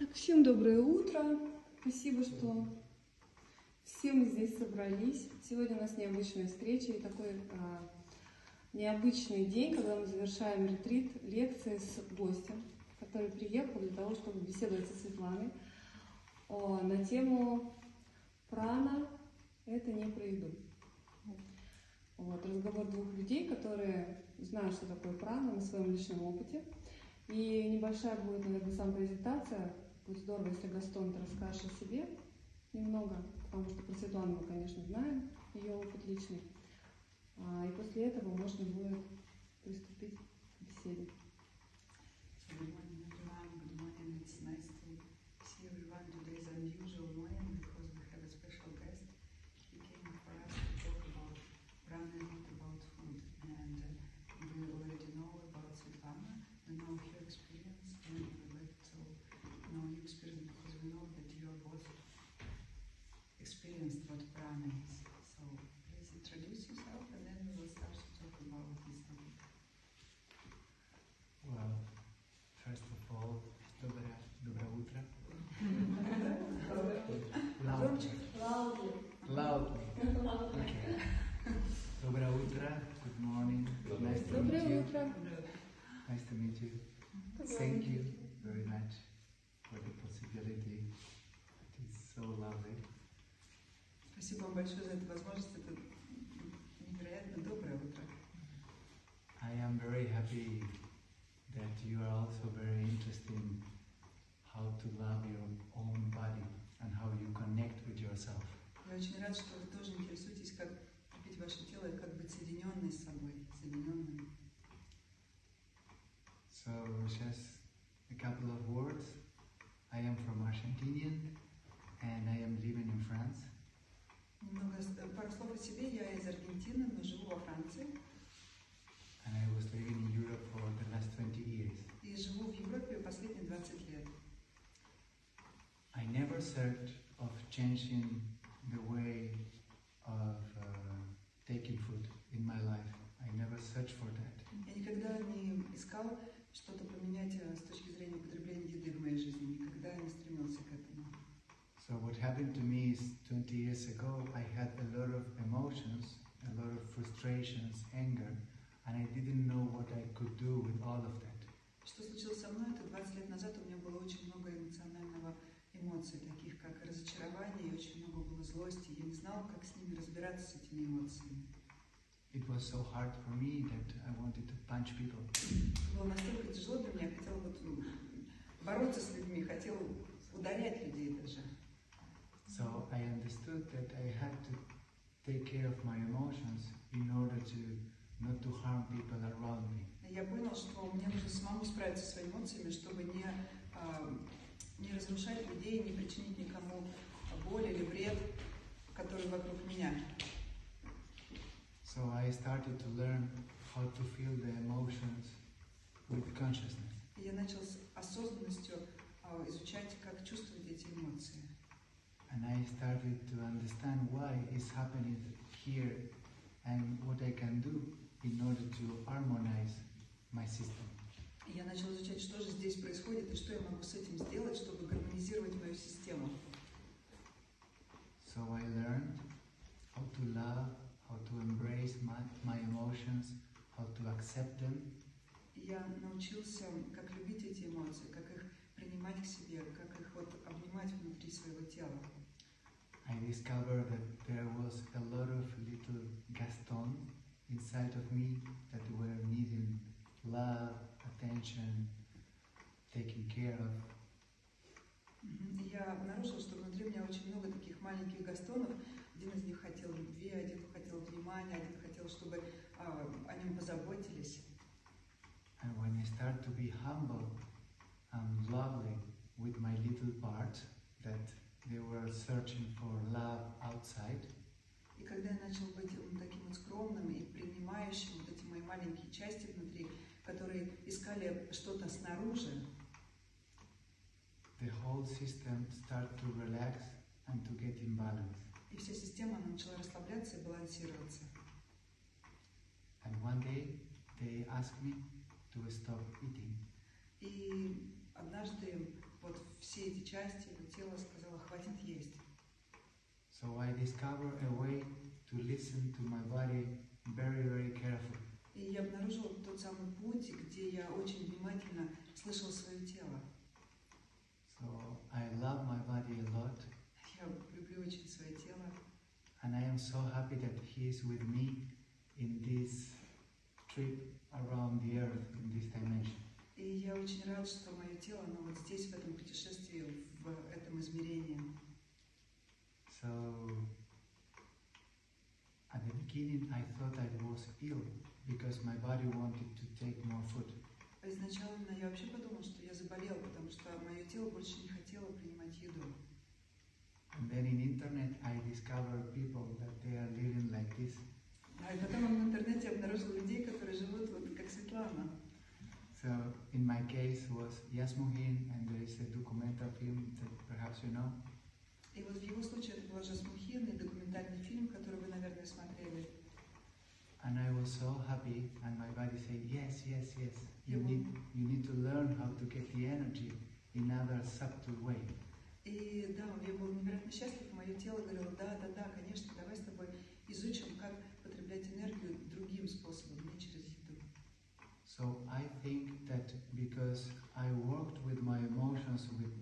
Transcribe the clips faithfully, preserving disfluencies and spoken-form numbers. Так, всем доброе утро. Спасибо, что все мы здесь собрались. Сегодня у нас необычная встреча и такой а, необычный день, когда мы завершаем ретрит лекции с гостем, который приехал для того, чтобы беседовать со Светланой о, на тему «Прана – это не про еду». Вот, разговор двух людей, которые знают, что такое прана на своем личном опыте. И небольшая будет, наверное, сама презентация. Будет здорово, если Гастон расскажет о себе немного, потому что про Светлану мы, конечно, знаем, ее опыт личный. А, и после этого можно будет приступить к беседе. Nice to meet you. Thank you very much for the possibility. It is so lovely. Спасибо вам большое за эту возможность. Это невероятно доброе утро. I am very happy that you are also very interested in how to love your own body and how you connect with yourself. Я очень рад, что вы тоже интересуетесь, как любить ваше тело и как быть соединенной с собой, соединенной. So just a couple of words. I am from Argentina and I am living in France. Пару слов о себе. Я из Аргентины, но живу во Франции. And I was living in Europe for the last twenty years. И живу в Европе последние двадцать лет. I never thought of changing the way of uh, taking food in my life. I never searched for that. Я никогда не искал что-то поменять с точки зрения потребления еды в моей жизни. Никогда не стремился к этому. So what happened to me is twenty years ago I had a lot of emotions, a lot of frustrations, anger, and I didn't know what I could do with all of that. Что случилось со мной, это двадцать лет назад у меня было очень много эмоционального эмоций, таких как разочарование, и очень много было злости. Я не знала, как с ними разбираться, с этими эмоциями. It was so hard for me that I wanted to punch people. Было настолько тяжело для меня, я хотел бороться с людьми, хотел ударять людей даже. So I understood that I had to take care of my emotions in order to not to harm people around me. Я понял, что мне нужно самому справиться со своими эмоциями, чтобы не не разрушать людей, не причинить никому боль или вред, который вокруг меня. So I started to learn how to feel the emotions with consciousness. Я начал с осознанностью изучать, как чувствовать эти эмоции. And I started to understand why it's happening here and what I can do in order to harmonize my system. Я начал изучать, что же здесь происходит и что я могу с этим сделать, чтобы гармонизировать мою систему. So I learned how to love, how to embrace my, my emotions, how to accept them. Я научился, как любить эти эмоции, как их принимать к себе, как их вот обнимать внутри своего тела. I discovered that there was a lot of little Gaston inside of me that were needing love, attention, taking care of. Я обнаружил, что внутри меня очень много таких маленьких Гастонов. Один из них хотел любви, один хотел внимания, один хотел, чтобы uh, о нем позаботились. And when I start to be humble and lovely with my little part that they were searching for love outside. И когда я начал быть таким вот скромным и принимающим вот эти мои маленькие части внутри, которые искали что-то снаружи, the whole system started to relax and to get in balance. И вся система начала расслабляться и балансироваться. And one day they asked me to stop eating. И однажды вот все эти части, его тело сказало, хватит есть. So I discover a way to listen to my body very, very carefully. И я обнаружил тот самый путь, где я очень внимательно слышал свое тело. So I love my body a lot. Я люблю очень свое тело. And I am so happy that he is with me in this trip around the earth, in this dimension. И я очень рад, что мое тело, оно вот здесь, в этом путешествии, в этом измерении. So, at the beginning, I thought I was ill because my body wanted to take more food. Изначально я вообще подумал, что я заболел, потому что мое тело больше не хотело принимать еду. And then in internet, I discovered people that they are living like this. А потом в интернете я обнаружил людей, которые живут вот как Светлана. So in my case was Jasmuheen, and there is a documentary film that perhaps you know. И вот в его случае это была Жасмухин и документальный фильм, который вы, наверное, смотрели. And I was so happy, and my body said, yes, yes, yes. You need, you need to learn how to get the energy in other subtle way. И да, я был невероятно счастлив. Мое тело говорило, да, да, да, конечно, давай с тобой изучим, как потреблять энергию другим способом, не через еду. So I think that because I worked with my emotions with,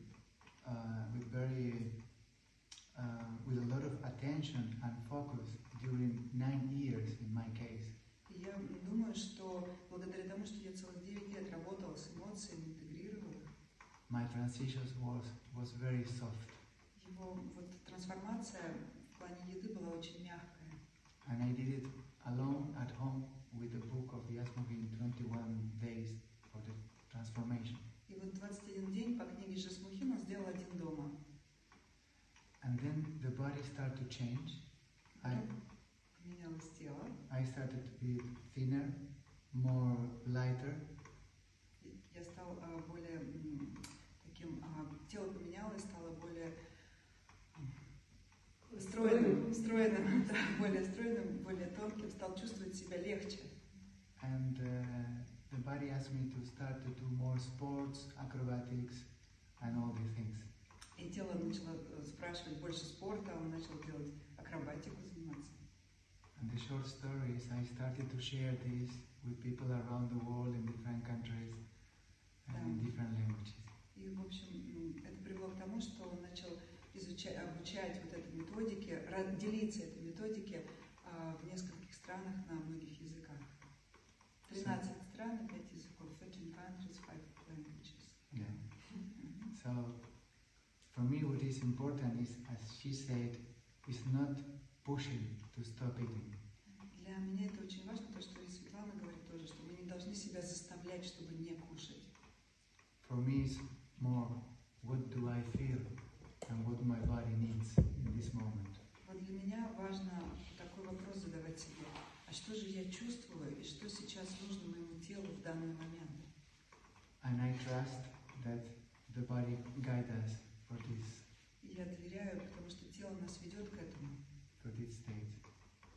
uh, with very Uh, with a lot of attention and focus during nine years in my case. Я думаю, что благодаря тому, что я целых девять лет работала с эмоциями, интегрировала. My transition was was very soft. Его вот трансформация в плане еды была очень мягкая. And I did it alone at home with a book of Jasmuheen, twenty-one days for the transformation. И вот двадцать один день по книге Жасмухина он сделал один дома. And then the body started to change. I, I started to be thinner, more lighter. Я стал более таким, тело поменялось, стало более стройным, стройным, более стройным, более тонким, стал чувствовать себя легче. And uh, the body asked me to start to do more sports, acrobatics, and all these things. И тело начало спрашивать больше спорта, он начал делать акробатику, заниматься. And the short story is I started to share this with people around the world in different countries and in different languages. И, в общем, это привело к тому, что он начал изучать, обучать вот этой методике, делиться этой методике в нескольких странах на многих языках. тринадцать стран, пять языков, thirteen countries, five languages. Yeah. So, for me, what is important is, as she said, is not pushing to stop eating. Для меня это очень важно, то, что и Светлана говорит тоже, что мы не должны себя заставлять, чтобы не кушать. For me, it's more what do I feel and what my body needs in this moment. Вот для меня важно такой вопрос задавать себе: а что же я чувствую и что сейчас нужно моему телу в данный момент? And I trust that the body guides us. Я доверяю, потому что тело нас ведет к этому,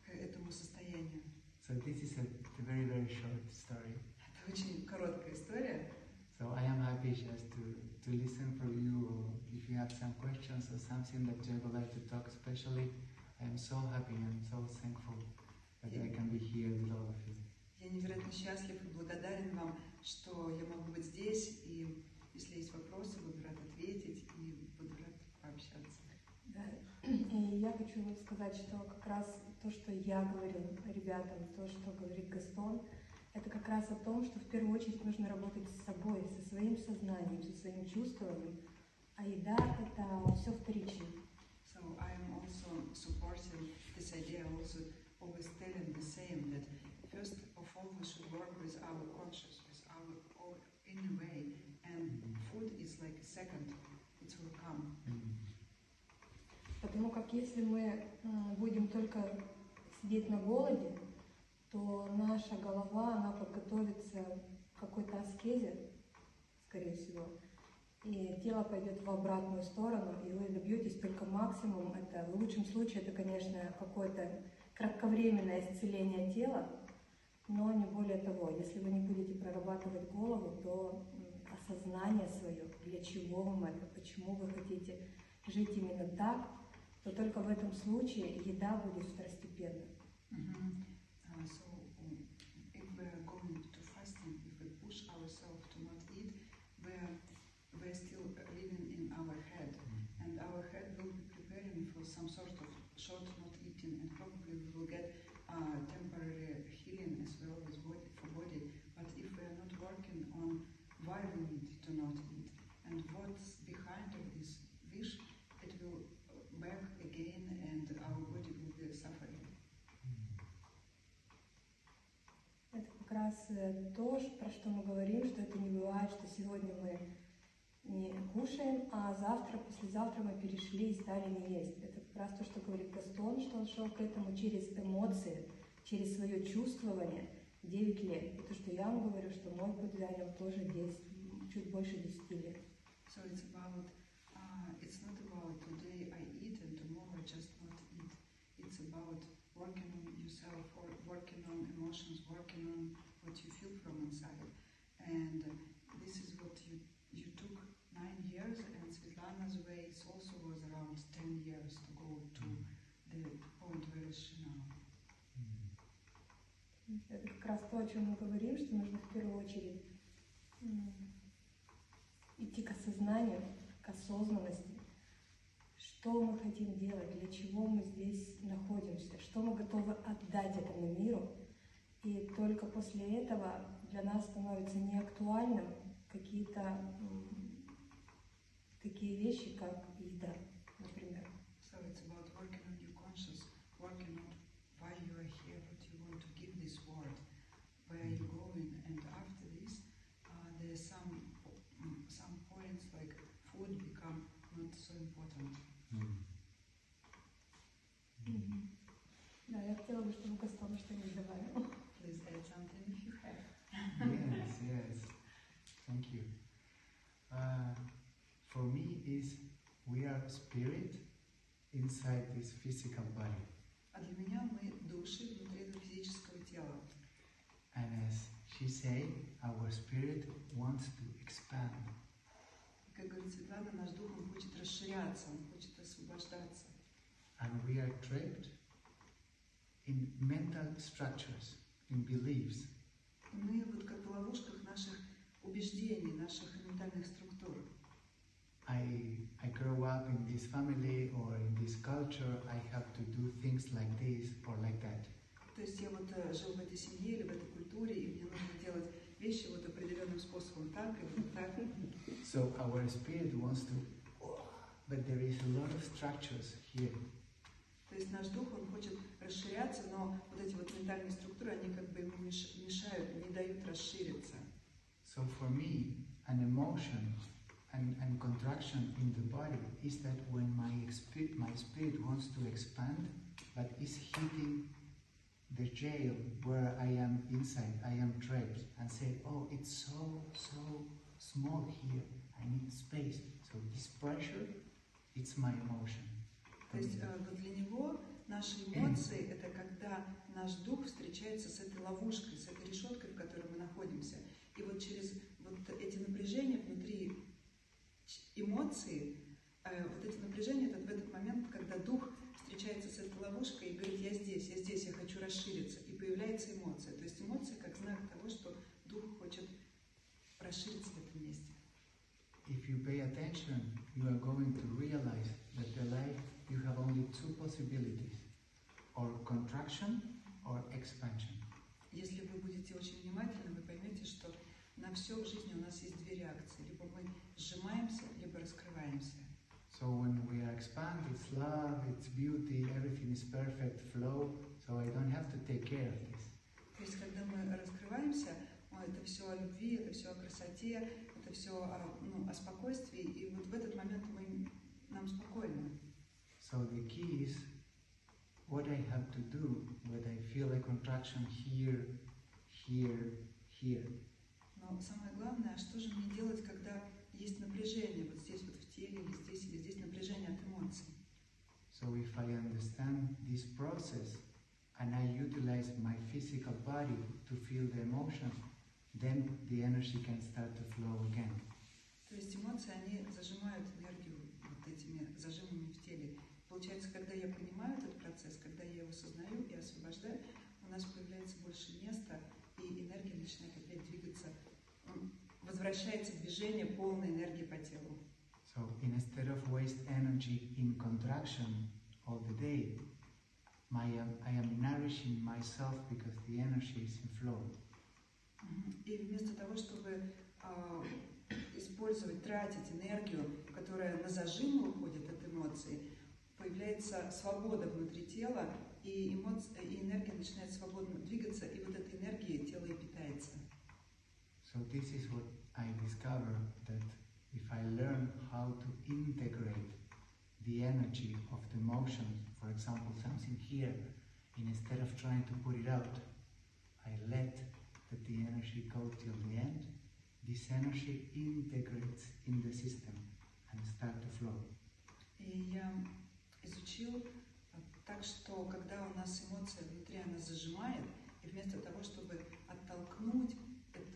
к этому состоянию. So this is a very, very short story. Это очень короткая история. So I am happy just to to listen for you, or if you have some questions or something that you would like to talk, especially, I am so happy and so thankful that I can be here with all of you. Я невероятно счастлив и благодарен вам, что я могу быть здесь, и если есть вопросы, буду рад ответить и буду рад пообщаться. Да. И я хочу вот сказать, что как раз то, что я говорю ребятам, то, что говорит Гастон, это как раз о том, что в первую очередь нужно работать с собой, со своим сознанием, со своим чувствованием, а еда – это все вторично. So I am also supporting this idea, also always telling the same, that first of all we should work with our conscious, with our inner way. Food is like a second, it will come. Потому как если мы будем только сидеть на голоде, то наша голова, она подготовится к какой-то аскезе, скорее всего, и тело пойдет в обратную сторону, и вы добьетесь только максимум. Это в лучшем случае это, конечно, какое-то кратковременное исцеление тела, но не более того. Если вы не будете прорабатывать голову, то осознание свое, для чего вам это, почему вы хотите жить именно так, то только в этом случае еда будет второстепенной. Mm-hmm. uh, so, um, if we are going to fasting, if we push ourselves to not eat, we are, we are still living in our head, mm-hmm. and our head will be preparing for some sort of short not eating, and probably we will get uh, temporary healing as well as body, for body. But if we are not working on why we need to not eat and what's behind of this wish, it will back again and our body will be suffering. Это как раз то, про что мы говорим, что это не бывает, что сегодня мы не кушаем, а завтра, послезавтра мы перешли и стали не есть. Это как раз то, что говорит Гастон, что он шел к этому через эмоции, через свое чувствование девять лет. И то, что я вам говорю, что мой путь занял тоже десять, чуть больше десяти лет. So it's about, uh, it's not about today I eat and tomorrow I just not eat. It's about working on yourself, or working on emotions, working on what you feel from inside. And this is what you, you took nine years, and Svetlana's way also was around ten years to go to the point where she now. Это как раз то, о чем мы говорим, что нужно в первую очередь идти к осознанию, к осознанности, что мы хотим делать, для чего мы здесь находимся, что мы готовы отдать этому миру. И только после этого для нас становится неактуальным какие-то такие вещи, как еда, например. So it's about working on your conscious, working on why you are here, what you want to give this world, where are you going, and after this, uh, there are some some points like food become not so important. Да, я хотела бы, чтобы Гастон что-нибудь добавил. Please add something if you have. Yes, yes. Thank you. Uh, for me, is we are spirit inside this physical body. А для меня мы души внутри этого физического тела. And as she said, our spirit wants to expand. Как говорит Светлана, наш дух он хочет расширяться, он хочет освобождаться. And we are trapped in mental structures, in beliefs. Мы вот как в ловушках наших убеждений, наших ментальных структур. I, I grow up in this family or in this culture, I have to do things like this or like that. То есть я вот жил в этой семье или в этой культуре, и мне нужно делать вещи вот определенным способом, так и вот так. So our spirit wants to, but there is a lot of structures here. То есть наш дух, он хочет расширяться, но вот эти вот ментальные структуры, они как бы ему мешают, не дают расшириться. So for me, an emotion And, and contraction in the body is that when my spirit, my spirit wants to expand, but is hitting the jail where I am inside, I am trapped, and say, oh, it's so, so small here, I need space. So this pressure, it's my emotion. То есть для него наши эмоции – это когда наш дух встречается с этой ловушкой, с этой решеткой, в которой мы находимся. И вот через вот эти напряжения внутри эмоции, э, вот эти напряжения, это в этот момент, когда дух встречается с этой ловушкой и говорит, я здесь, я здесь, я хочу расшириться, и появляется эмоция. То есть эмоция как знак того, что дух хочет расшириться в этом месте. If you pay attention, you are going to realize that in life you have only two possibilities, or contraction, or expansion. Если вы будете очень внимательны, вы поймете, что на все в жизни у нас есть две реакции. Либо мы сжимаемся, либо раскрываемся. So when we are expand, it's love, it's beauty, everything is perfect flow, so I don't have to take care of this. То есть когда мы раскрываемся, это все о любви, это все о красоте, это все о, ну, о спокойствии, и вот в этот момент мы, нам спокойно. So the key is what I have to do when I feel a contraction here, here, here. Но самое главное, что же мне делать, когда есть напряжение вот здесь вот в теле, или здесь, или здесь напряжение от эмоций. So if I understand this process and I utilize my physical body to feel the emotion, then the energy can start to flow again. осознаем и освобождаем, у нас появляется больше места, и энергия начинает опять двигаться, возвращается движение полной энергии по телу. So instead of waste energy in contraction all the day, my, I am nourishing myself because the energy is in flow. И вместо того, чтобы uh, использовать, тратить энергию, которая на зажимы уходит от эмоций, появляется свобода внутри тела, и, эмоция, и энергия начинает свободно двигаться, и вот этой энергией тело и питается. So this is what I discovered, that if I learn how to integrate the energy of the motion, for example, something here, and instead of trying to put it out, I let that the energy go till the end, this energy integrates in the system and start to flow. И я изучил так, что когда у нас эмоция внутри, она зажимает, и вместо того, чтобы оттолкнуть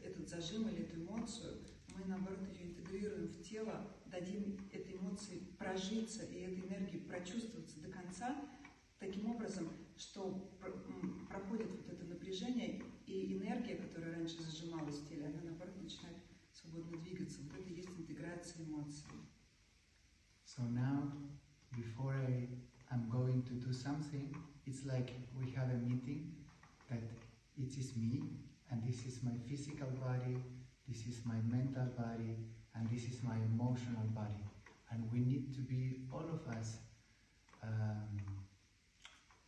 этот зажим или эту эмоцию, мы, наоборот, ее интегрируем в тело, дадим этой эмоции прожиться и этой энергии прочувствоваться до конца, таким образом, что проходит вот это напряжение, и энергия, которая раньше зажималась в теле, она, наоборот, начинает свободно двигаться. Вот это и есть интеграция эмоций. So now, before I am going to do something, it's like we have a meeting that it is me, and this is my physical body, this is my mental body, and this is my emotional body. And we need to be, all of us, um,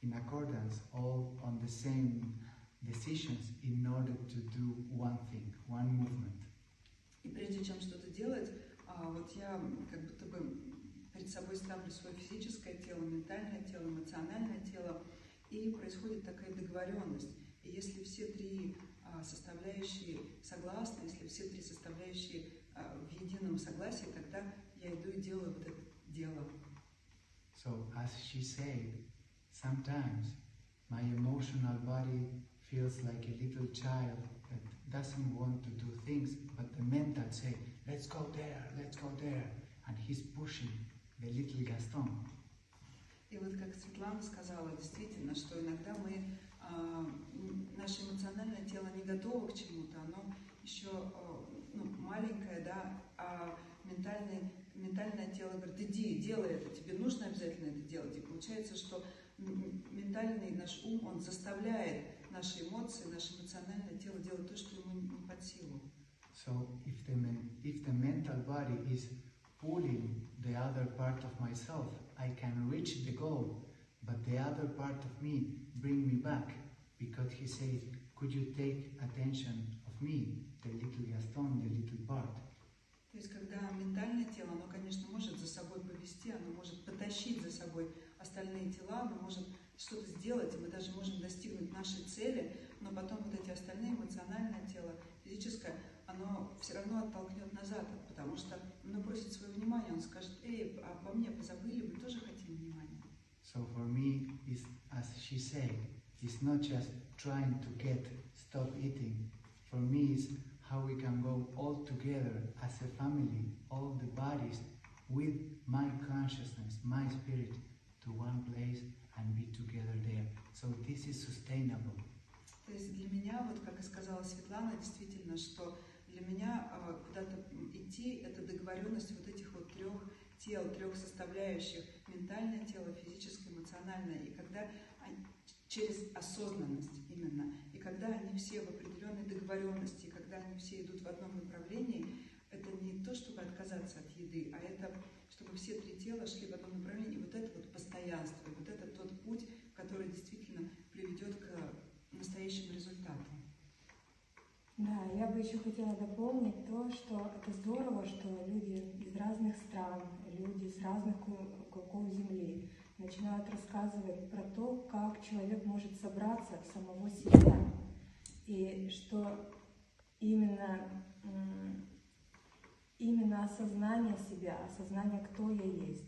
in accordance, all on the same decisions in order to do one thing, one movement. И прежде чем что-то делать, вот я как будто бы перед собой ставлю свое физическое тело, ментальное тело, эмоциональное тело, и происходит такая договоренность. И если все три составляющие согласны, если все три составляющие в едином согласии, тогда я иду и делаю вот это дело. So, as she said, sometimes my emotional body feels like a little child that doesn't want to do things, but the mental says, let's go there, let's go there, and he's pushing the little Gaston. И вот как Светлана сказала, действительно, что иногда мы, а, наше эмоциональное тело не готово к чему-то, оно еще ну, маленькое, да, а ментальное, ментальное тело говорит, иди, делай это, тебе нужно обязательно это делать. И получается, что ментальный наш ум, он заставляет наши эмоции, наше эмоциональное тело делать то, что ему не под силу. So if the, if the mental body is pulling the other part of myself, I can reach the goal, but the other part of me bring me back, because he says, could you take attention of me, the little Gaston, the little part. То есть, когда ментальное тело, оно, конечно, может за собой повести, оно может потащить за собой остальные тела, оно может что-то сделать, и мы даже можем достигнуть нашей цели, но потом вот эти остальные, эмоциональное тело, физическое, оно все равно оттолкнет назад, потому что оно просит свое внимание, он скажет, эй, обо мне позабыли, мы тоже хотим внимания. So for me, it's, as she said, it's not just trying to get, stop eating. For me, it's how we can go all together as a family, all the bodies, with my consciousness, my spirit, to one place and be together there. So this is sustainable. То есть для меня, вот как и сказала Светлана, действительно, что для меня куда-то идти — это договоренность вот этих вот трех тел, трех составляющих: ментальное тело, физическое, эмоциональное. И когда через осознанность именно, и когда они все в определенной договоренности, и когда они все идут в одном направлении, это не то, чтобы отказаться от еды, а это чтобы все три тела шли в одном направлении. И вот это вот постоянство, и вот это тот путь, который действительно приведет к настоящим результатом. Да, я бы еще хотела дополнить то, что это здорово, что люди из разных стран, люди с разных уголков земли начинают рассказывать про то, как человек может собраться в самого себя. И что именно, именно осознание себя, осознание, кто я есть,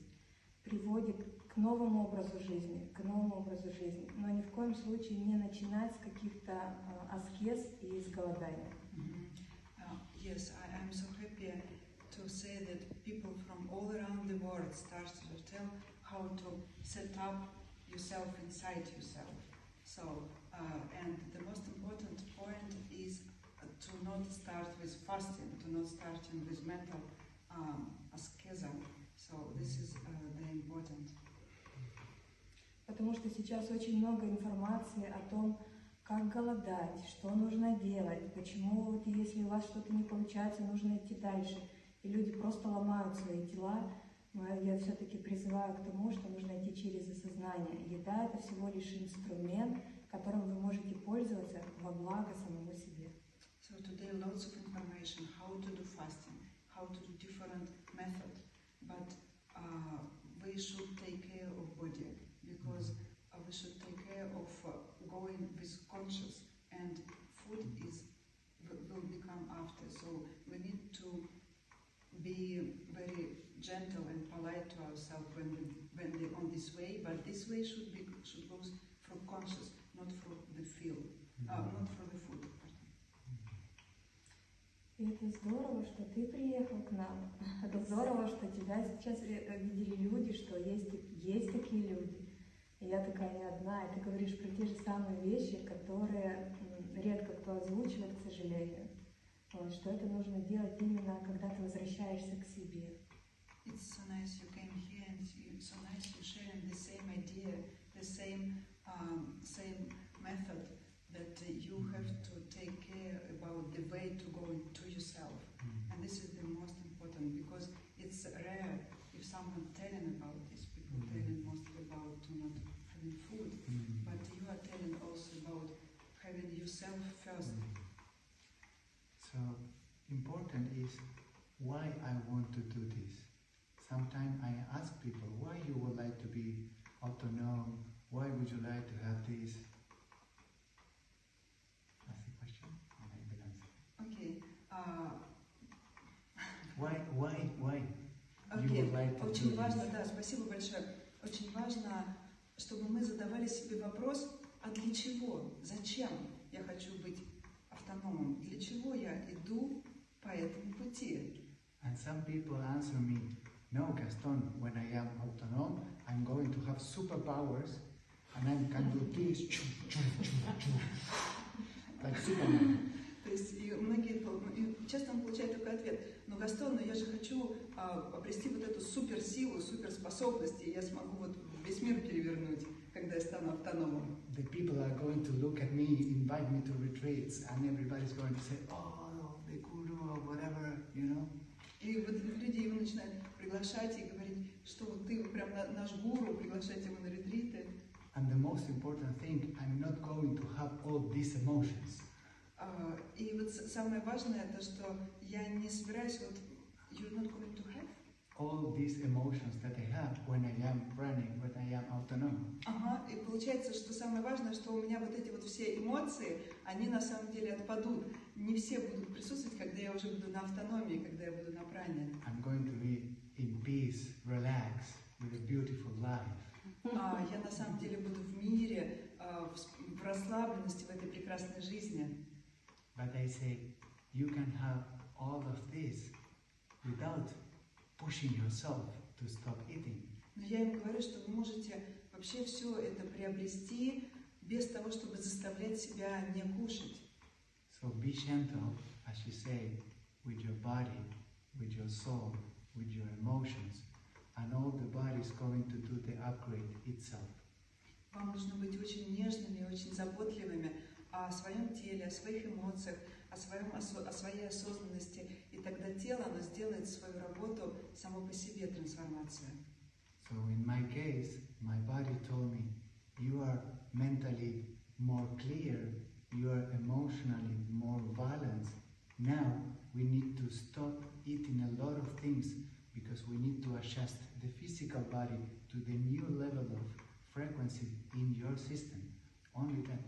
приводит к новому образу жизни, к новому образу жизни, но ни в коем случае не начинать с каких-то uh, аскез и с голодания. Yes, I am so happy to say that people from all around the world start to tell how to set up yourself inside yourself. So, uh, and the most important point is to not start with fasting, to not start with mental um, asceticism. So this is uh, very important. Потому что сейчас очень много информации о том, как голодать, что нужно делать, почему вот если у вас что-то не получается, нужно идти дальше. И люди просто ломают свои тела. Но я все-таки призываю к тому, что нужно идти через осознание. Еда – это всего лишь инструмент, которым вы можете пользоваться во благо самому себе. So today lots of information how to do fasting, how to do different methods, but uh, we should take care of body because we should take care of going with conscious and food is will become after. So we need to be very gentle and polite to ourselves when we, when we're on this way, but this way should be should go from conscious, not from the feel, uh, not from the food. И это здорово, что ты приехал к нам. Это здорово, что тебя сейчас видели люди, что есть есть такие люди. И я такая не одна. И ты говоришь про те же самые вещи, которые редко кто озвучивает, к сожалению. Вот, что это нужно делать именно, когда ты возвращаешься к себе. It's so nice you came here and you, so nice you sharing the same idea, the same um, same method that you have to take care about the way to go to yourself. And this is the most important because it's rare if someone telling about this. People telling mostly about not having food, but you are telling also about having yourself first. So important is why I want to do this. Sometimes I ask people, why you would like to be autonomous? Why would you like to have this? That's the question. And I will answer. Okay. Uh, why, why, why? Okay. Like Очень важно, this? Да, спасибо большое. Очень важно, чтобы мы задавали себе вопрос, а для чего, зачем я хочу быть автономным? Для чего я иду по этому пути? And some people answer me, no, Gaston, when I am autonomous, I'm going to have superpowers, and I can do this, choo, choo, choo, choo, like Superman. То есть многие, часто он получает такой ответ, но Гастон, но я же хочу обрести вот эту суперсилу, суперспособность, и я смогу вот весь мир перевернуть, когда я стану автономом. The people are going to look at me, invite me to retreats, and everybody's going to say, oh, the guru or whatever, you know. И вот люди его начинают приглашать и говорить, что ты прям наш гуру, приглашать его на ретриты. And the most important thing, I'm not going to have all these emotions. Uh, и вот самое важное это, что я не собираюсь вот you're not going to have all these emotions that I have when I am running, when I am autonomous. Ага, и получается, что самое важное, что у меня вот эти вот все эмоции, они на самом деле отпадут. Не все будут присутствовать, когда я уже буду на автономии, когда я буду на пране. I'm going to be in peace, relaxed, with a beautiful life. Uh, я на самом деле буду в мире, uh, в расслабленности, в этой прекрасной жизни. But I say, you can have all of this without pushing yourself to stop eating. Но я им говорю, что вы можете вообще все это приобрести без того, чтобы заставлять себя не кушать. So be gentle, as you say, with your body, with your soul, with your emotions, and all the body is going to do the upgrade itself. Вам нужно быть очень нежными, очень заботливыми о своем теле, о своих эмоциях, о, своем, о своей осознанности, и тогда тело, оно сделает свою работу само по себе, трансформация. So in my case, my body told me, you are mentally more clear, you are emotionally more balanced. Now we need to stop eating a lot of things because we need to adjust the physical body to the new level of frequency in your system. Only that.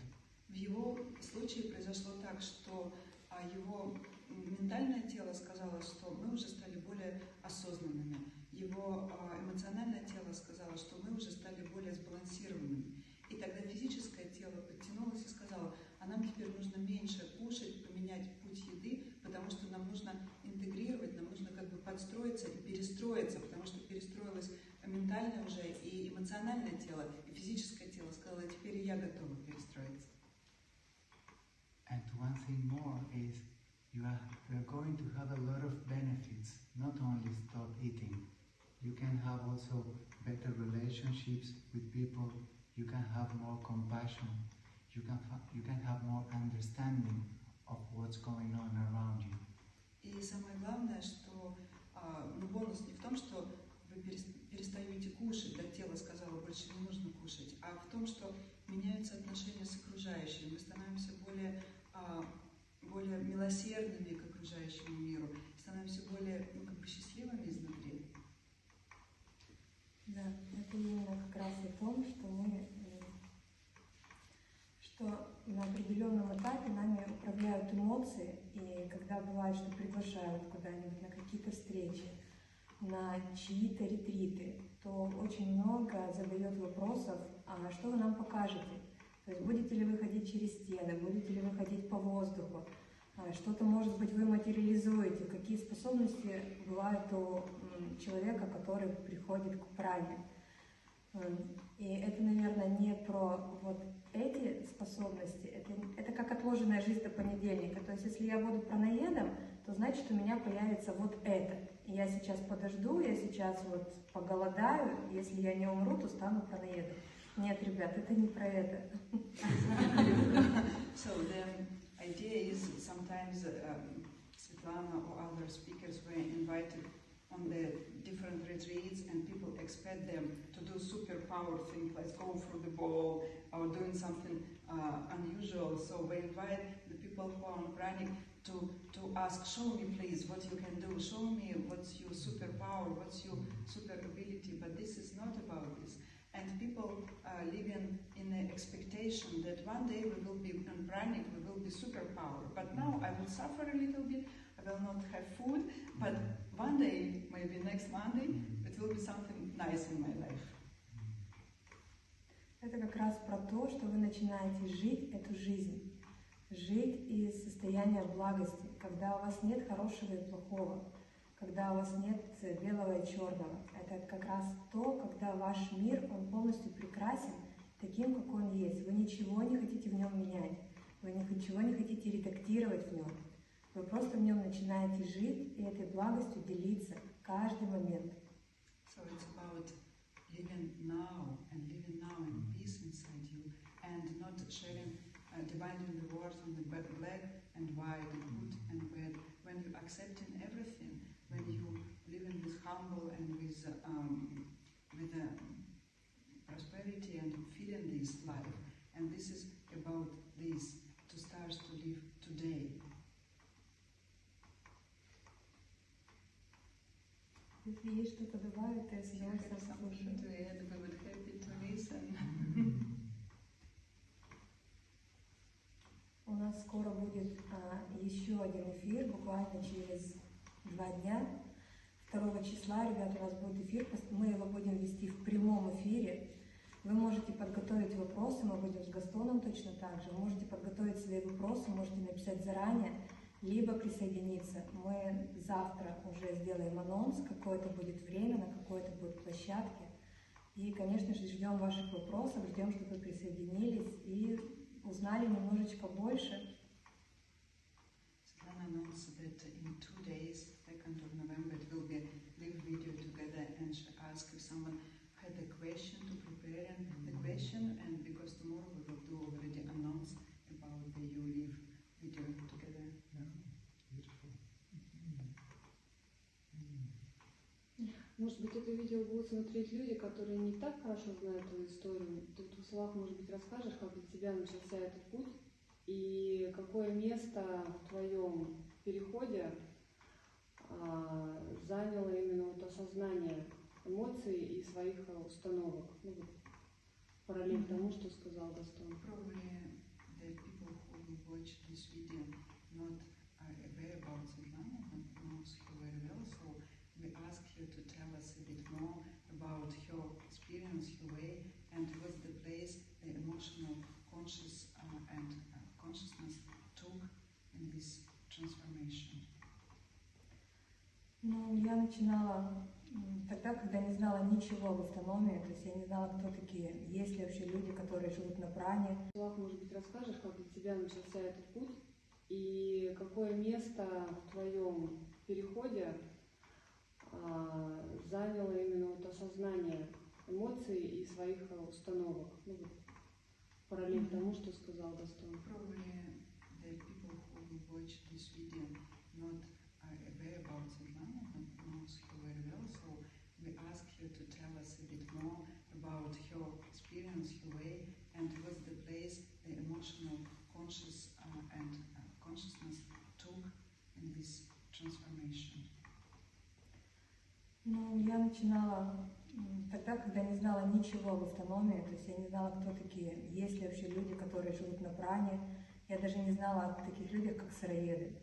В его случае произошло так, что его ментальное тело сказало, что мы уже стали более осознанными. Его эмоциональное тело сказало, что мы уже стали более сбалансированными. И тогда физическое тело подтянулось и сказало, а нам теперь нужно меньше кушать, поменять путь еды, потому что нам нужно интегрировать, нам нужно как бы подстроиться и перестроиться, потому что перестроилось ментальное уже и эмоциональное тело, и физическое тело сказало, теперь я готова перестроиться. And one thing more is you are, you are going to have a lot of benefits, not only stop eating. You can have also better relationships with people, you can have more compassion, you can, you can have more understanding of what's going on around you. И самое главное, что а, ну, бонус не в том, что вы перестаете кушать, да, тело сказало, больше не нужно кушать, а в том, что меняются отношения с окружающими, мы становимся более, а, более милосердными к окружающему миру, становимся более, ну, как бы счастливыми изнутри. Да, это именно как раз о том, что мы, что на определенном этапе нами управляют эмоции, и когда бывает, что приглашают куда-нибудь на какие-то встречи, на чьи-то ретриты, то очень много задает вопросов, а что вы нам покажете? То есть будете ли вы ходить через стены, будете ли вы ходить по воздуху, что-то, может быть, вы материализуете, какие способности бывают у человека, который приходит к пране. И это, наверное, не про вот эти способности, это, это как отложенная жизнь до понедельника. То есть если я буду пранаедом, то значит у меня появится вот это. И я сейчас подожду, я сейчас вот поголодаю, если я не умру, то стану пранаедом. Нет, ребят, это не про это. Idea is sometimes um, Svetlana or other speakers were invited on the different retreats and people expect them to do superpower things like going through the ball or doing something uh, unusual. So we invite the people who are on pranic to, to ask, show me please what you can do, show me what's your superpower, what's your super ability, but this is not about this. And people are living in the expectation that one day we will be on pranic, we will be superpower. But now I will suffer a little bit, I will not have food, but one day, maybe next Monday, it will be something nice in my life. Это как раз про то, что вы начинаете жить эту жизнь. Жить из состояния благости, когда у вас нет хорошего и плохого, когда у вас нет белого и черного. Это как раз то, когда ваш мир, он полностью прекрасен таким, как он есть. Вы ничего не хотите в нем менять, вы ничего не хотите редактировать в нем. Вы просто в нем начинаете жить и этой благостью делиться каждый момент. So it's about living now and living now in peace inside you and not sharing, uh, dividing the world on the black and white, good and bad. When you accepting everything, when you living with humble and with um, with uh, prosperity and feeling this life, and this is about this to start to live today. Если есть что-то добавить, то я с удовольствием слушаю. У нас скоро будет а, еще один эфир, буквально через два дня. второго числа, ребята, у нас будет эфир, мы его будем вести в прямом эфире. Вы можете подготовить вопросы, мы будем с Гастоном точно так же. Можете подготовить свои вопросы, можете написать заранее, либо присоединиться. Мы завтра уже сделаем анонс, какое-то будет время, на какой-то будет площадке. И, конечно же, ждем ваших вопросов, ждем, чтобы вы присоединились и узнали немножечко больше. second of November, it will be a live video together and ask if someone had a question to prepare and the question, and because tomorrow we will do already announce about the You Live video together. Yeah, beautiful. Может быть, это видео будут смотреть люди, которые не так хорошо знают твою историю. Ты в двух словах, может быть, расскажешь, как для тебя начался этот путь и какое место в твоем переходе заняло именно вот осознание эмоций и своих установок, ну, параллельно тому, что сказал Гастон. Ну, я начинала тогда, когда не знала ничего об автономии, то есть я не знала, кто такие, есть ли вообще люди, которые живут на пране. Может быть, расскажешь, как для тебя начался этот путь и какое место в твоем переходе а, заняло именно вот осознание эмоций и своих установок, ну, вот, параллельно тому, что сказал Гастон. Ну, я начинала тогда, когда не знала ничего об автономии, то есть я не знала, кто такие, есть ли вообще люди, которые живут на пране. Я даже не знала о таких людях, как сыроеды.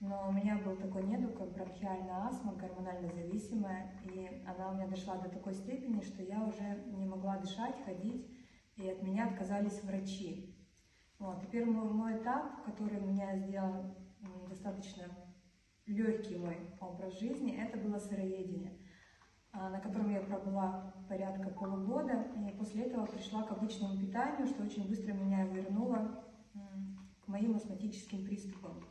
Но у меня был такой недуг, как бронхиальная астма, гормонально зависимая, и она у меня дошла до такой степени, что я уже не могла дышать, ходить, и от меня отказались врачи. Вот. И первый мой этап, который меня сделал достаточно легкий мой образ жизни, это было сыроедение, на котором я пробыла порядка полугода, и после этого пришла к обычному питанию, что очень быстро меня вернуло к моим астматическим приступам.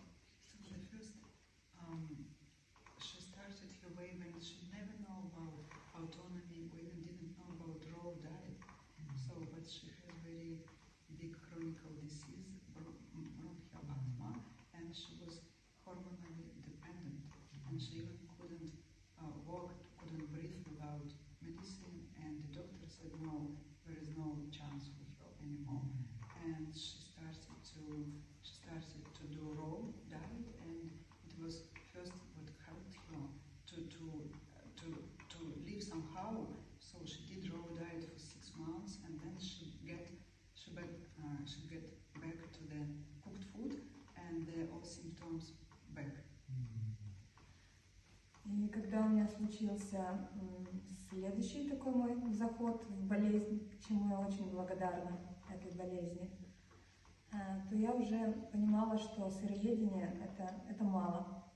И когда у меня случился следующий такой мой заход в болезнь, к чему я очень благодарна этой болезни, то я уже понимала, что сыроедение это, это мало.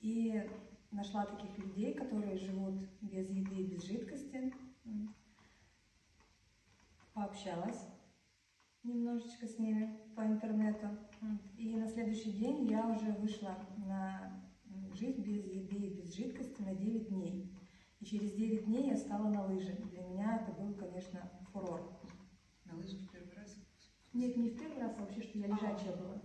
И нашла таких людей, которые живут без еды и без жидкости. Пообщалась немножечко с ними по интернету. И на следующий день я уже вышла на жизнь без еды и без жидкости на девять дней. И через девять дней я стала на лыжи. Для меня это был, конечно, фурор. На лыжи в первый раз? Нет, не в первый раз, а вообще, что я лежачая была.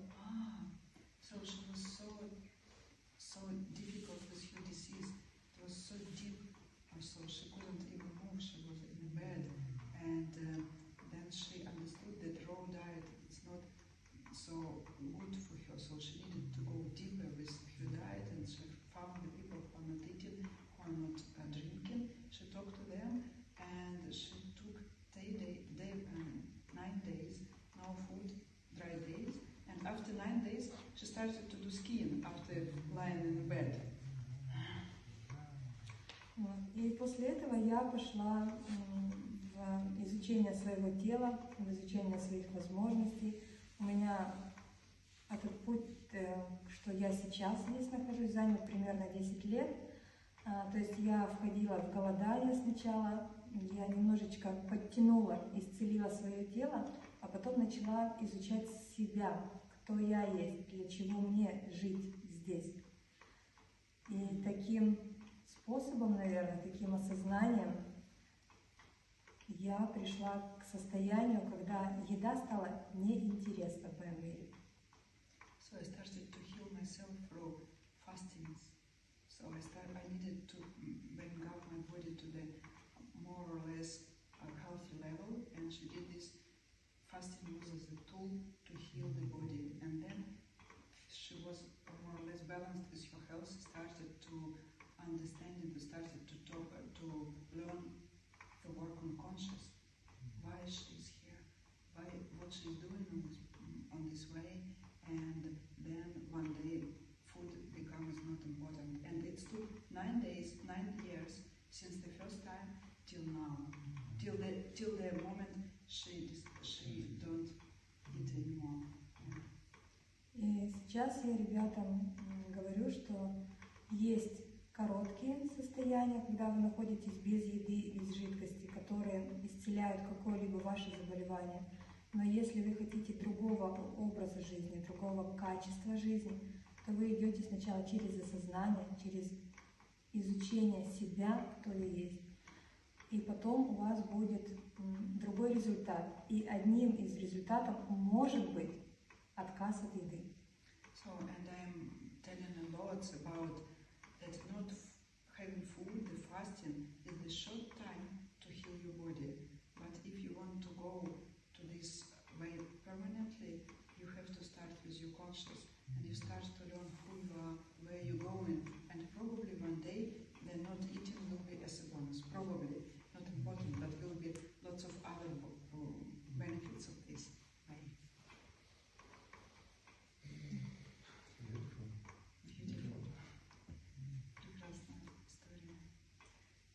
И после этого я пошла в изучение своего тела, в изучение своих возможностей. У меня этот путь, что я сейчас здесь нахожусь, занял примерно десять лет. То есть я входила в голодание сначала, я немножечко подтянула, исцелила свое тело, а потом начала изучать себя, кто я есть, для чего мне жить здесь. И таким способом, наверное, таким осознанием я пришла к состоянию, когда еда стала неинтересна в моем мире. So I started to heal myself through fasting. So I started, I needed to bring up my body to the more or less healthy level, and she did this fasting was as a tool to heal the body, and then she was more or less balanced with her health, started to understanding, we started to talk, uh, to learn, to work on conscious, why she's here, why, what she's doing on this, on this way, and then one day food becomes not important. And it took nine days, nine years since the first time till now, till the till the moment she she don't eat anymore. И сейчас я ребятам говорю, что есть короткие состояния. состояние, когда вы находитесь без еды, без жидкости, которые исцеляют какое-либо ваше заболевание. Но если вы хотите другого образа жизни, другого качества жизни, то вы идете сначала через осознание, через изучение себя, кто вы есть. И потом у вас будет другой результат. И одним из результатов может быть отказ от еды. So, and I'm telling a lot about that not having food, the fasting is the short time to heal your body. But if you want to go to this way permanently, you have to start with your conscious, and you start to learn who you are, where you're going, and probably one day then not eating will be as a bonus, probably. Important, but will be lots of other benefits of this. Beautiful. Прекрасная история.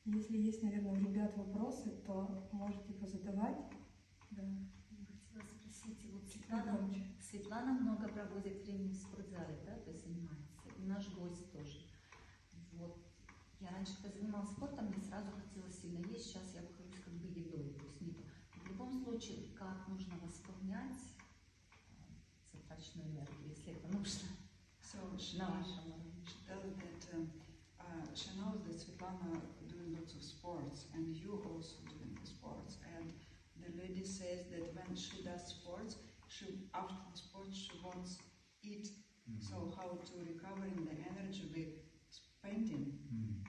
Если есть, наверное, у ребят вопросы, то можете позадавать. Да. Хотела спросить, вот Светлана, Светлана много проводит времени в спортзале, да, то есть занимается. И наш гость тоже. Вот. Я раньше, когда занималась спортом, мне сразу хотелось сильно есть, сейчас я выхожу как бы едой, то есть нету. В любом случае, как нужно восполнять затраченную энергию, если это нужно, на вашем уровне. She knows that Svetlana doing lots of sports, and you also doing the sports. And the lady says that when she does sports, she after the sports she wants eat. So how to recover in the energy we spending.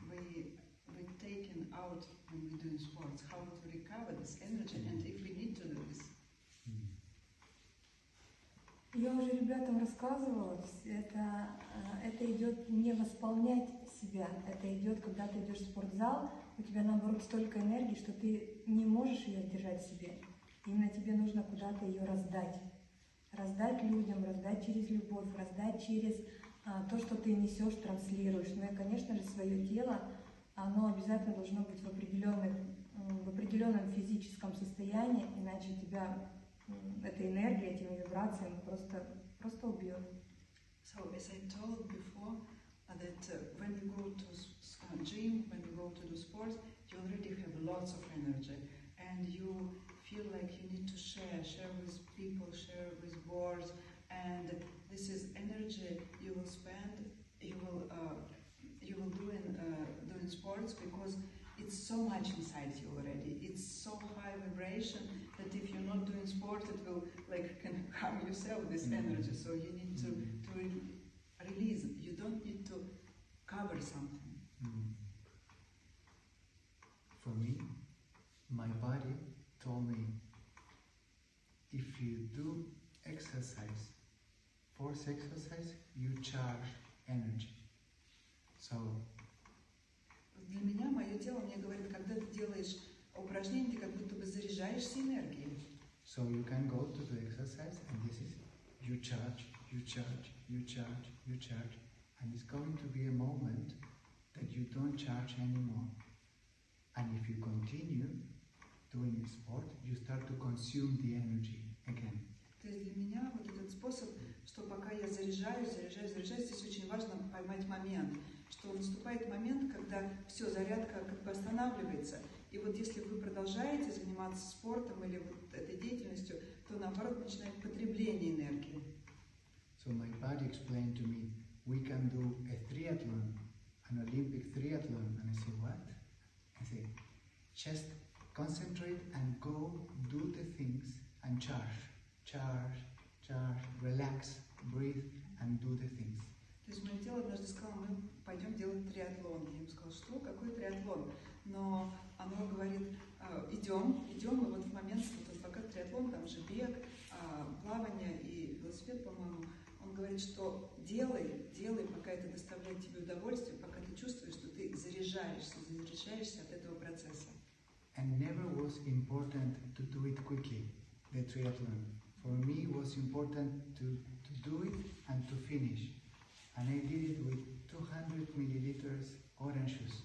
We we taken out when we doing sports. How to recover this energy and if we need to do this. Я уже ребятам рассказывала, это это идет не восполнять себя, это идет, когда ты идешь в спортзал, у тебя наоборот столько энергии, что ты не можешь ее держать в себе. Именно тебе нужно куда-то ее раздать, раздать людям, раздать через любовь, раздать через то, что ты несешь, транслируешь. Ну и, конечно же, свое тело, оно обязательно должно быть в, определенных, в определенном физическом состоянии, иначе тебя эта энергия, этими вибрациями просто, просто убьет. So, as I told before, that when you go to gym, when you go to do sports, you already have lots of energy, and you feel like you need to share, share with people, share with boards, and this is energy you will spend, you will, uh, you will do in, uh, doing sports, because it's so much inside you already. It's so high vibration that if you're not doing sport, it will like can harm yourself, this energy. So you need to, to re release. You don't need to cover something. Mm. For me, my body told me, if you do exercise, force exercise, you charge energy. So, для меня мое тело мне говорит, когда ты делаешь упражнения, ты как будто бы заряжаешься энергией. So you can go to the exercise, and this is you charge, you charge, you charge, you charge, and it's going to be a moment that you don't charge anymore. And if you continue doing sport, you start to consume the energy again. То есть для меня вот этот способ, что пока я заряжаю, заряжаю, заряжаю, здесь очень важно поймать момент, что наступает момент, когда все, зарядка как бы останавливается. И вот если вы продолжаете заниматься спортом или вот этой деятельностью, то наоборот начинает потребление энергии. So my body explained to me, we can do a triathlon, an Olympic triathlon, and I say, what? I say, just concentrate and go do the things and charge. Charge, charge, relax, breathe, and do the things. То есть мое тело однажды сказала, мы пойдем делать триатлон. Я ему сказала, что? Какой триатлон? Но оно говорит, идем, идем, и вот в момент, вот пока триатлон, там же бег, плавание и велосипед, по-моему, он говорит, что делай, делай, пока это доставляет тебе удовольствие, пока ты чувствуешь, что ты заряжаешься, заряжаешься от этого процесса. And never was important to do it quickly, the triathlon. For me, it was important to, to do it and to finish. And I did it with two hundred milliliters orange juice.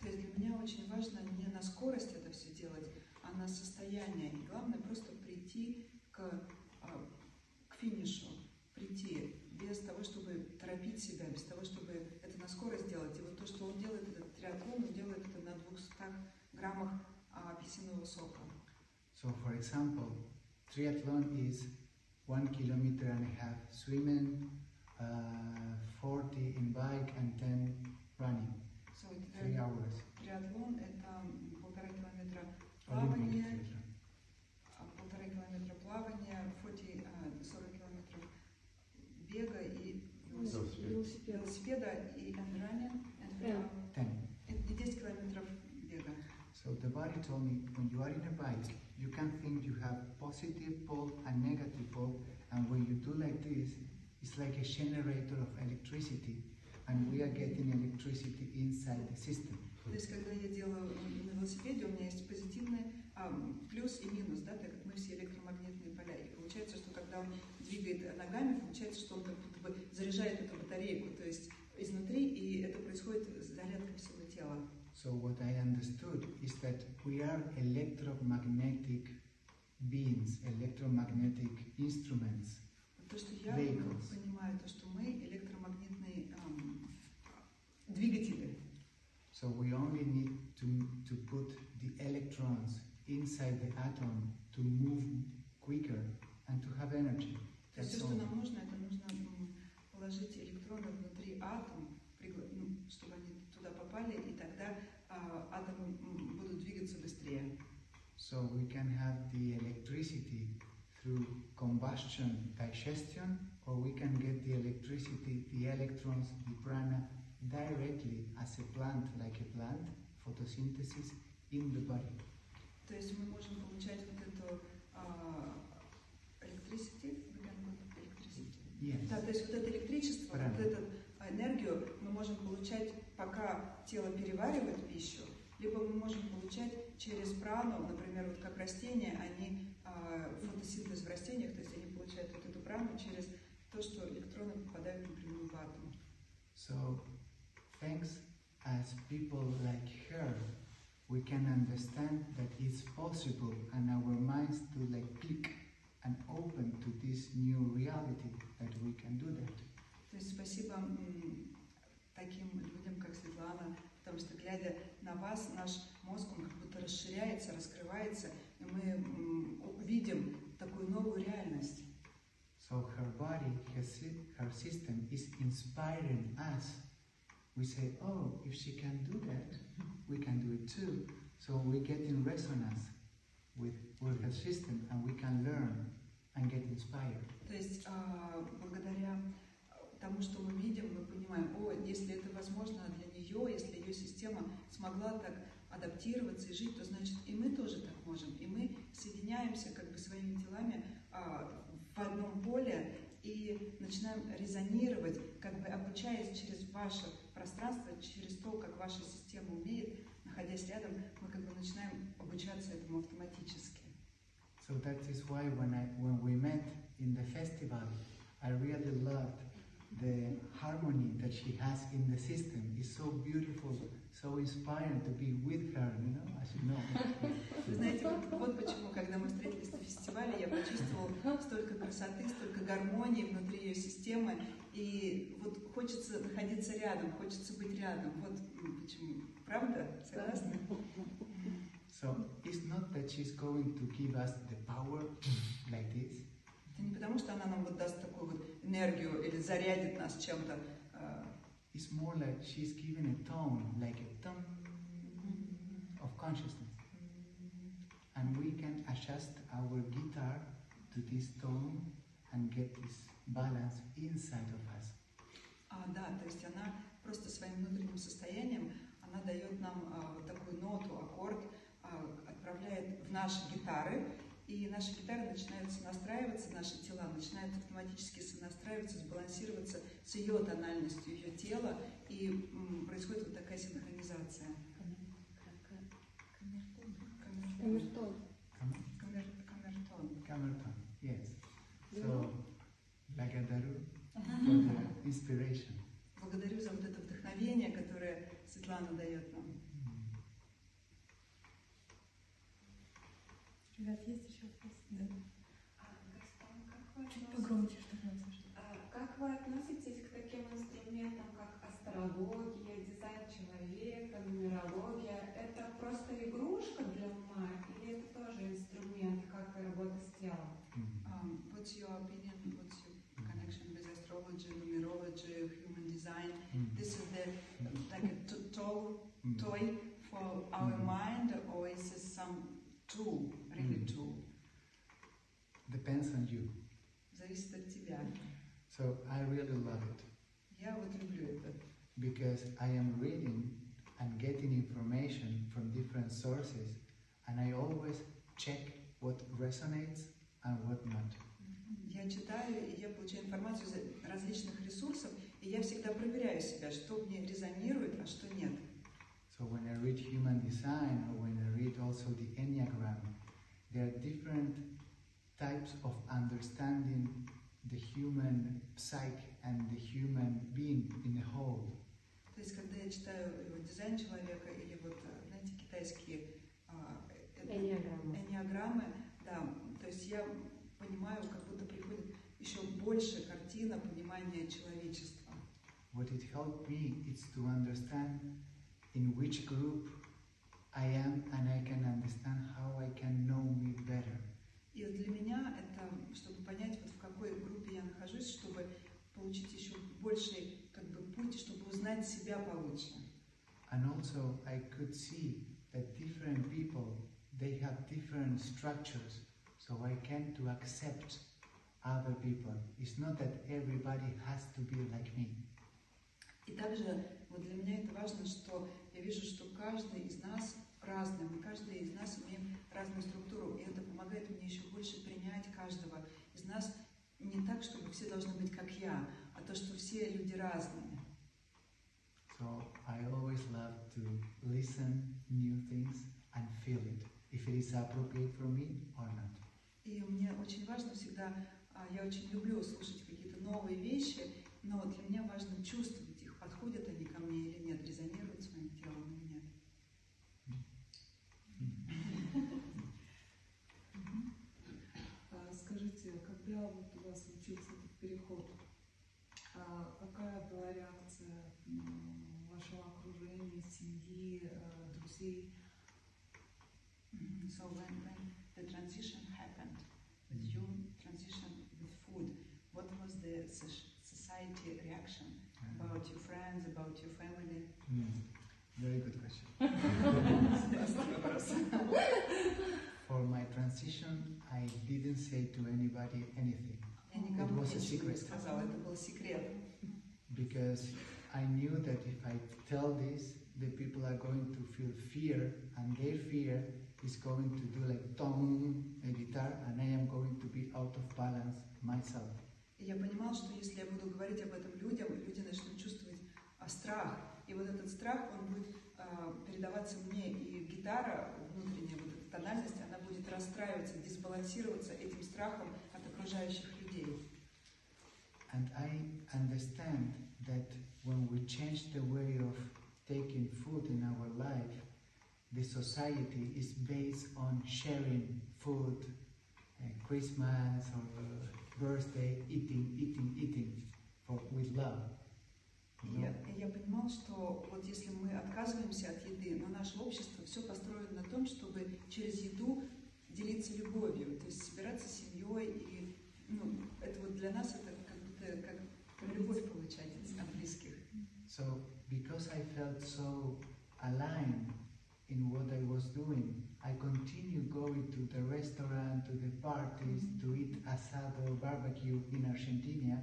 То есть для меня очень важно не на скорость это все делать, а на состояние. И главное просто прийти к, к финишу, прийти без того, чтобы торопить себя, без того, чтобы это на скорость делать. И вот то, что он делает, этот температуру, делает это на двухстах граммах апельсинового сока. So, for example, triathlon is one kilometer and a half swimming, uh, forty in bike, and ten running. So, three hours. Триатлон это полтора километра плавания, полтора километра плавания, сорок километров бега и велосипеда и running, and десять километров бега. So the body told me, when you are in a bike, you can think you have positive pole and negative pole, and when you do like this, it's like a generator of electricity, and we are getting electricity inside the system. То есть, когда я делаю на велосипеде, у меня есть позитивный плюс и минус, да, так как мы все электромагнитные поля. И получается, что когда он двигает ногами, получается, что он как будто бы заряжает эту батарейку, то есть изнутри, и это происходит с зарядкой всего тела. So what I understood is that we are electromagnetic beings, electromagnetic instruments, то, что я vehicles. Понимаю, то, что мы электромагнитные um, двигатели. So we only need to to put the electrons inside the atom to move quicker and to have energy. То есть, что нам нужно, это нужно положить электроны внутри атома, чтобы они туда попали, и тогда атомы будут двигаться быстрее. So we can have the electricity through combustion, digestion, or we can get the electricity, the electrons, the prana, directly as a plant, like a plant, photosynthesis in the body. То есть мы можем получать вот эту electricity, we can get electricity. Yes. Да, то есть вот это электричество, вот этот энергию мы можем получать, пока тело переваривает пищу, либо мы можем получать через прану, например, вот как растения, они фотосинтез в растениях, то есть они получают вот эту прану через то, что электроны попадают напрямую в атом. So, thanks as people like her, we can understand that it's possible, and our minds to like click and open to this new reality that we can do that. То есть спасибо таким людям, как Светлана, потому что, глядя на вас, наш мозг, он как будто расширяется, раскрывается, и мы увидим такую новую реальность. So her body, her system is inspiring us. We say, oh, if she can do that, we can do it too. So we get in resonance with, with her system, and we can learn and get inspired. То есть благодаря потому что мы видим, мы понимаем, о, если это возможно для нее, если ее система смогла так адаптироваться и жить, то значит и мы тоже так можем. И мы соединяемся как бы своими телами а, в одном поле и начинаем резонировать, как бы обучаясь через ваше пространство, через то, как ваша система умеет, находясь рядом, мы как бы начинаем обучаться этому автоматически. So that is why when, I, when we met in the festival, I really loved the harmony that she has in the system is so beautiful, so inspiring to be with her, you know, as you know. Вы знаете, вот почему, когда мы встретились на фестивале, я почувствовала столько красоты, столько гармонии внутри ее системы, и вот хочется находиться рядом, хочется быть рядом. Вот почему. Правда? Согласны? So, it's not that she's going to give us the power like this. Это не потому, что она нам вот даст такую вот энергию или зарядит нас чем-то. It's more like she's giving a tone, like a tone of consciousness, and we can adjust our guitar to this tone and get this balance inside of us. А, да, то есть она просто своим внутренним состоянием она дает нам а, вот такую ноту, аккорд, а, отправляет в наши гитары. И наши гитары начинают сонастраиваться, наши тела начинают автоматически сонастраиваться, сбалансироваться с ее тональностью, ее тела, и происходит вот такая синхронизация. Камертон. Камертон. Камертон. Yes. So, благодарю за inspiration. Благодарю за вот это вдохновение, которое Светлана дает нам. Ребят, есть еще вопросы? Да. А, Гастон, как вы относитесь... Чуть погромче, чтобы нас слышали. А, как вы относитесь к таким инструментам, как астрология, дизайн человека, like a to to toy for our mm-hmm. mind, or is it some tool, really mm-hmm. tool? Depends on you. Зависит от тебя. So I really love it. Я вот люблю это. Because I am reading and getting information from different sources, and I always check what resonates and what not. Я читаю, и я получаю информацию из различных ресурсов, и я всегда проверяю себя, что мне резонирует, а что нет. So when I read Human Design, or when I read also the Enneagram, there are different types of understanding the human psyche and the human being in a whole. То есть, когда я читаю дизайн человека или вот, знаете, китайские эннеаграммы, да, то есть я понимаю, как будто приходит еще больше картина понимания человечества. What it helped me is to understand in which group I am, and I can understand how I can know me better. И для меня это, чтобы понять, вот в какой группе я нахожусь, чтобы получить еще больший, как бы, путь, чтобы узнать себя получше. And also I could see that different people, they have different structures, so I can to accept other people. It's not that everybody has to be like me. И также вот для меня это важно, что я вижу, что каждый из нас разным, и каждый из нас имеет разную структуру, и это помогает мне еще больше принять каждого из нас, не так, чтобы все должны быть как я, а то, что все люди разные. So I always love to listen new things and feel it, if it is appropriate for me or not. И мне очень важно всегда, я очень люблю слушать какие-то новые вещи, но для меня важно чувствовать их, подходят они ко мне или нет, резонируют с моим телом или нет. Скажите, когда вот у вас случился этот переход, какая была реакция вашего окружения, семьи, друзей? So when, when the transition happened, with you transition with food, what was the society reaction about your friends, about your family? Mm. Very good question. For my transition, I didn't say to anybody anything. It was a secret. Because I knew that if I tell this, the people are going to feel fear, and their fear is going to do like tom, a guitar, and I am going to be out of balance myself. Я понимал, что если я буду говорить об этом людям, люди начнут чувствовать страх, и вот этот страх, он будет передаваться мне, и гитара, внутренняя вот эта тональность, она будет расстраиваться, дисбалансироваться этим страхом от окружающих людей. And I understand that when we change the way of taking food in our life, the society is based on sharing food, uh, Christmas or birthday, eating, eating, eating for, with love. You know? Я, я понимал, что вот если мы отказываемся от еды, но наше общество все построено на том, чтобы через еду делиться любовью, то есть собираться с семьей, и ну, это вот для нас это как будто как, как любовь получать от близких. So because I felt so aligned in what I was doing, I continued going to the restaurant, to the parties, to eat asado, barbecue in Argentina,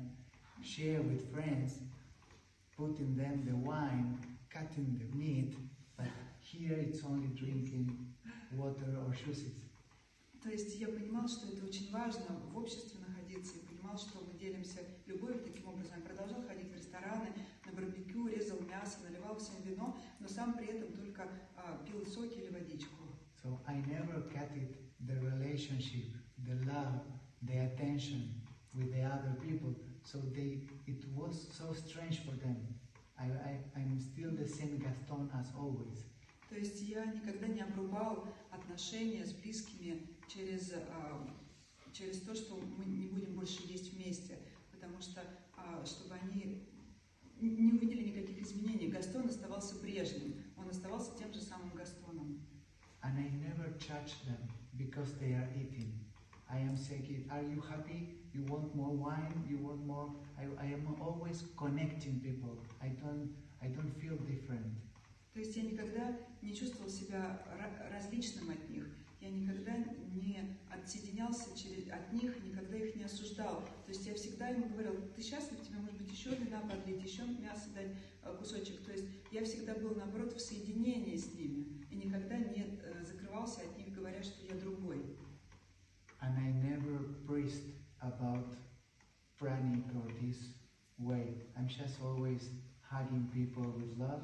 share with friends, putting them the wine, cutting the meat, but here it's only drinking water or juices. То есть я понимал, что это очень важно в обществе находиться, и понимал, что мы делимся любовью таким образом. Я продолжал ходить в рестораны, на барбекю, резал мясо, наливал всем вино, но сам при этом только uh, пил соки или водичку. So I never cut it, the relationship, the love, the attention with the other people. So they, it was so strange for them. I, I, I'm still the same Gaston as always. То есть я никогда не обрубал отношения с близкими через, а, через то, что мы не будем больше есть вместе, потому что, а, чтобы они не увидели никаких изменений. Гастон оставался прежним, он оставался тем же самым Гастоном. And I never judge them because they are eating. I am saying, are you happy? You want more wine? You want more? I, I am always connecting people. I don't, I don't feel different. То есть я никогда не чувствовал себя различным от них. Я никогда не отсоединялся от них, никогда их не осуждал. То есть я всегда ему говорил: ты счастлив, тебе может быть еще вина подлить, еще мясо дать кусочек. То есть я всегда был, наоборот, в соединении с ними и никогда не закрывался от них, говоря, что я другой. And I never preached about pranic or this way. I'm just always hugging people with love,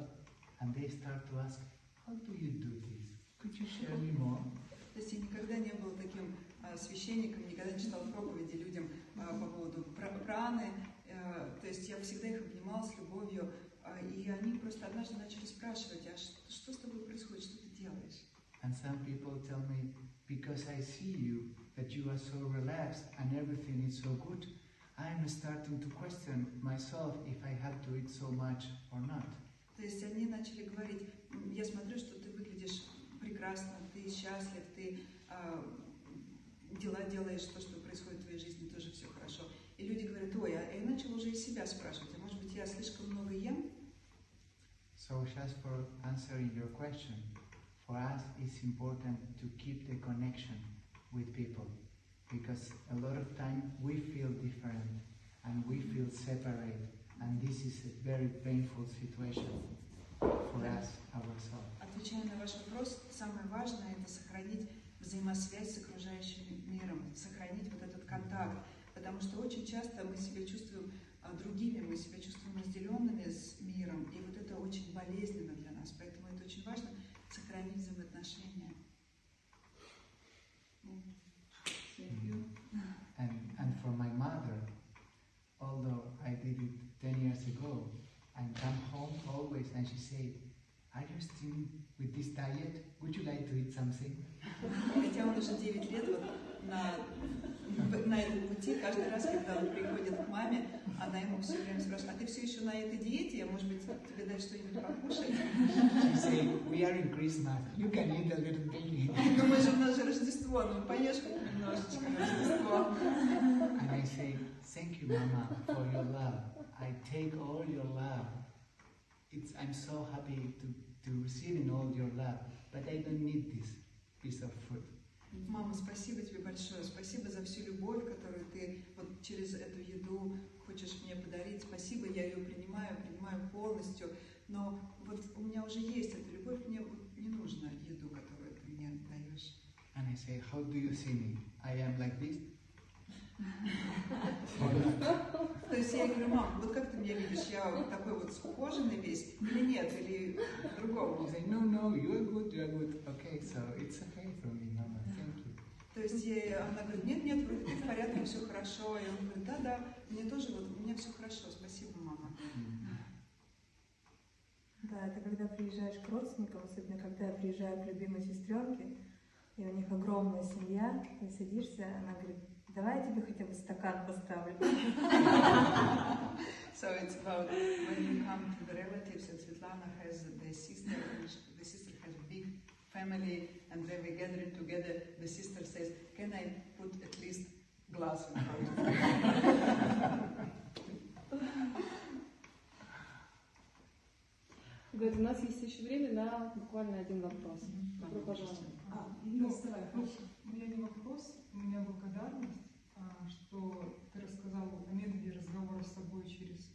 and they start to ask, how do you do this? Could you share me more? То есть я никогда не был таким а, священником, никогда не читал проповеди людям а, по поводу праны. А, то есть я всегда их обнимал с любовью, а, и они просто однажды начали спрашивать: а что, что с тобой происходит, что ты делаешь? And some people tell me, because I see you, that you are so relaxed and everything is so good, I'm starting to question myself if I have to eat so much or not. То есть они начали говорить: я смотрю, что ты выглядишь прекрасно, ты счастлив, ты а, дела делаешь, то, что происходит в твоей жизни, тоже все хорошо. И люди говорят: ой, а я начал уже и себя спрашивать, а может быть, я слишком много ем? So just for answering your question, for us it's important to keep the connection with people, because a lot of time we feel different and we feel separate, and this is a very painful situation for us, ourselves. Отвечая на ваш вопрос, самое важное — это сохранить взаимосвязь с окружающим миром, сохранить вот этот контакт, потому что очень часто мы себя чувствуем другими, мы себя чувствуем разделенными с миром, и вот это очень болезненно для нас, поэтому это очень важно — сохранить взаимоотношения. Mm. And, and for my mother, although I did it ten years ago, and come home always, and she said, are you still with this diet? Would you like to eat something? Хотя он уже девять лет на этом пути, каждый раз, когда он приходит к маме, она ему все время спрашивает: а ты все еще на этой диете? Может быть, тебе дать что-нибудь покушать? She said, we are in Christmas, you can eat a little daily. Ну, мы же, у нас же Рождество, ну, поешь немножечко Рождество. And I say, thank you, Mama, for your love. I take all your love. It's, I'm so happy to, to receiving all your love, but I don't need this piece of food. Мама, спасибо тебе большое, спасибо за всю любовь, которую ты вот через эту еду хочешь мне подарить. Спасибо, я ее принимаю, принимаю полностью, но вот у меня уже есть эта любовь, мне не нужна еду, которую ты мне даешь. And I say, how do you see me? I am like this. То есть я говорю: мам, вот как ты меня видишь, я вот такой вот схоженный весь, или нет, или другого? No, no, you are good, you are good. Okay, so it's okay for me, Mama. Thank you. То есть она говорит: нет, нет, вроде ты в порядке, все хорошо. И он говорит: да, да, мне тоже вот, у меня все хорошо, спасибо, мама. Да, это когда приезжаешь к родственникам, особенно когда я приезжаю к любимой сестренке, и у них огромная семья, и садишься, она говорит: давай я тебе хотя бы стакан поставлю. So it's about when you come to the relatives, and Svetlana has the sister, and the sister has a big family, and when we gather together, the sister says, can I put at least glass in front of you? Говорит, у нас есть еще время на буквально один вопрос. Добро пожаловать. А, ну, давай, хорошо. У меня не вопрос, у меня благодарность, что ты рассказал о методе разговора с собой через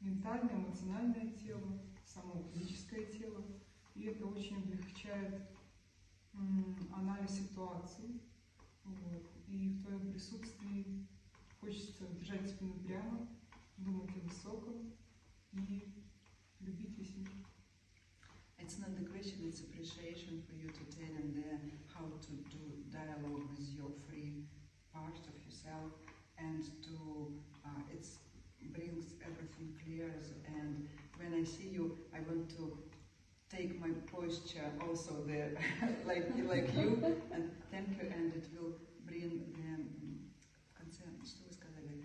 ментальное, эмоциональное тело, само физическое тело. И это очень облегчает анализ ситуации. Вот. И в твоем присутствии хочется держать спину прямо, думать о высоком и любить весь мир. It's not the question, it's appreciation for you to tell them there how to do dialogue with your free part of yourself, and to uh, it brings everything clear. And when I see you, I want to take my posture also there, like like you. And thank you, and it will bring them. В конце, что вы сказали?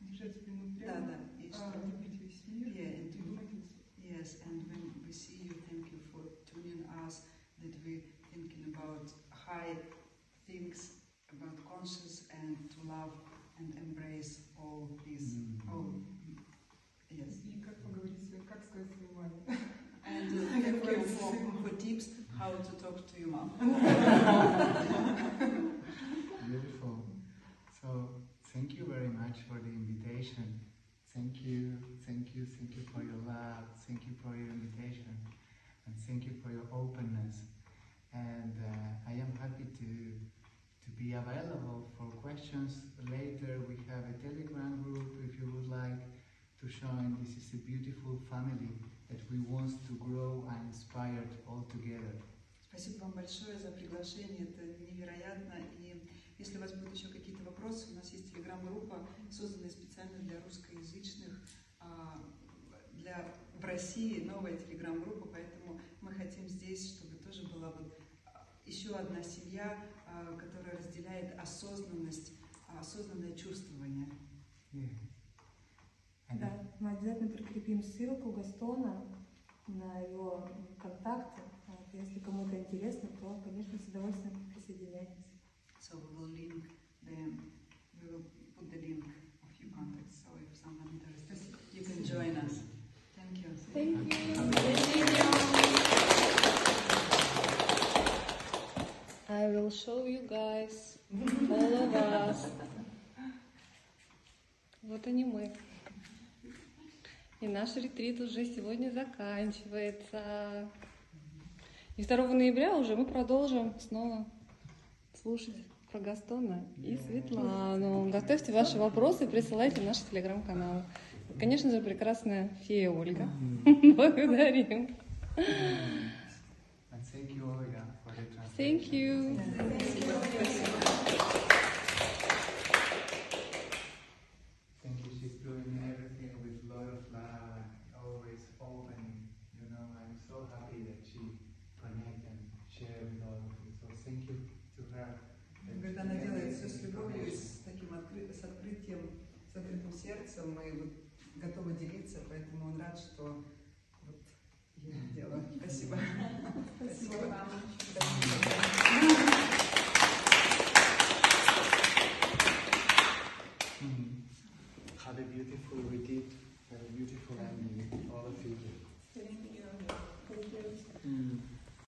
Держать спину прямо. Да, да. Любить весь мир. Yes, and when we see you, thank you for tuning us, that we're thinking about high things, about conscious, and to love and embrace all these. Mm-hmm. All, yes. for tips how to talk to your mom. Beautiful. So thank you very much for the invitation. Thank you, thank you, thank you for your love, thank you for your invitation, and thank you for your openness. And uh, I am happy to to be available for questions later. We have a Telegram group if you would like to join. This is a beautiful family that we want to grow and inspired all together. Спасибо вам большое за приглашение. Это невероятно. И если у вас будут еще какие-то вопросы, у нас есть телеграм-группа, созданная специально для русскоязычных, для в России новая телеграм-группа, поэтому мы хотим здесь, чтобы тоже была вот еще одна семья, которая разделяет осознанность, осознанное чувствование. Yeah. Да, мы обязательно прикрепим ссылку Гастона на его контакты. Если кому-то интересно, то, конечно, с удовольствием присоединяйтесь. So we will link them. We will put the link of your contacts. So if someone interested, you can join us. Thank you. Thank you. I will show you guys, all of us. Вот они мы. И наш ретрит уже сегодня заканчивается. И второго ноября уже мы продолжим снова слушать про Гастона и Светлану. Готовьте ваши вопросы и присылайте в наш телеграм-канал. Конечно же, прекрасная фея Ольга. Благодарим. Thank you. Она делает все с любовью, с таким откры... с открытием, с открытым сердцем, мы вот готовы делиться, поэтому он рад, что вот я это делаю. Спасибо. Спасибо. Спасибо.